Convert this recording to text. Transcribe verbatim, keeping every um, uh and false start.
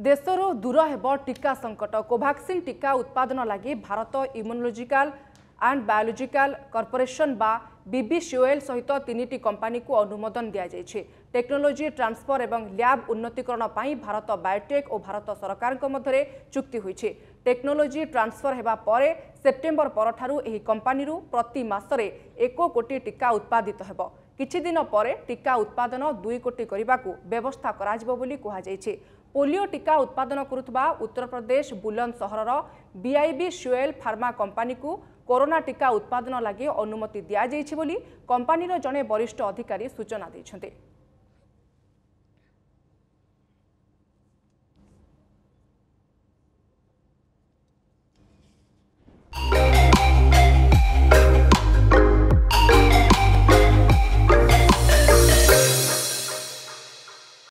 देशर दूर हेब टीका संकट। कोभाक्सिन टीका उत्पादन लगी Bharat immunological and biological corporation बा बीबीसीओएल सहित तीन कंपानी को अनुमोदन दि जाइए। टेक्नोलोजी ट्रांसफर एवं लैब उन्नतीकरण भारत बायोटेक और भारत सरकार मध्य चुक्ति होई छे। टेक्नोलोजी ट्रांसफर हेबा परे सेप्टेम्बर परठारु एही कंपानी प्रति मासरे एक कोटी टीका उत्पादित हेबो। किछि दिन परे टीका उत्पादन दुई कोटी करबाकू व्यवस्था कराजिबो बोली कहा जाइछे। पोलियो टीका उत्पादन करुवा Uttar Pradesh Bulandshahr BIBCOL pharma company को कोरोना टीका उत्पादन लगी अनुमति दि जाइछि बोली कंपानी जड़े वरिष्ठ अधिकारी सूचना दैछन्ते।